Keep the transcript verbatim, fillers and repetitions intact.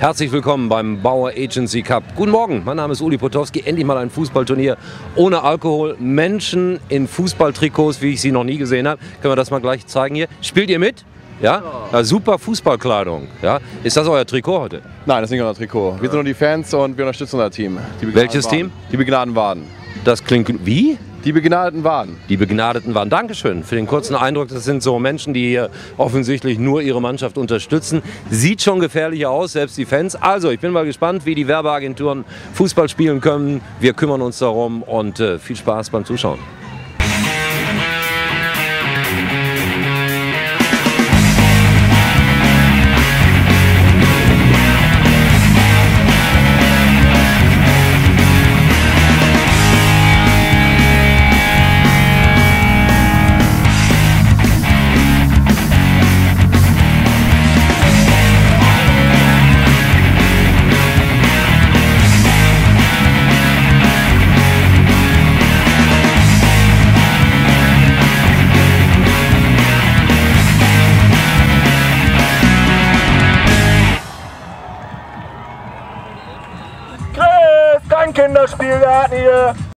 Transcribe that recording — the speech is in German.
Herzlich willkommen beim Bauer Agency Cup. Guten Morgen, mein Name ist Uli Potowski. Endlich mal ein Fußballturnier ohne Alkohol. Menschen in Fußballtrikots, wie ich sie noch nie gesehen habe. Können wir das mal gleich zeigen hier. Spielt ihr mit? Ja? Ja, super Fußballkleidung. Ja? Ist das euer Trikot heute? Nein, das ist nicht unser Trikot. Wir sind nur die Fans und wir unterstützen unser Team. Welches Team? Die begnadeten Waden. Das klingt wie? Die begnadeten Waden. Die begnadeten Waden. Dankeschön für den kurzen Eindruck. Das sind so Menschen, die hier offensichtlich nur ihre Mannschaft unterstützen. Sieht schon gefährlicher aus, selbst die Fans. Also, ich bin mal gespannt, wie die Werbeagenturen Fußball spielen können. Wir kümmern uns darum und äh, viel Spaß beim Zuschauen. Kinderspielgarten hier.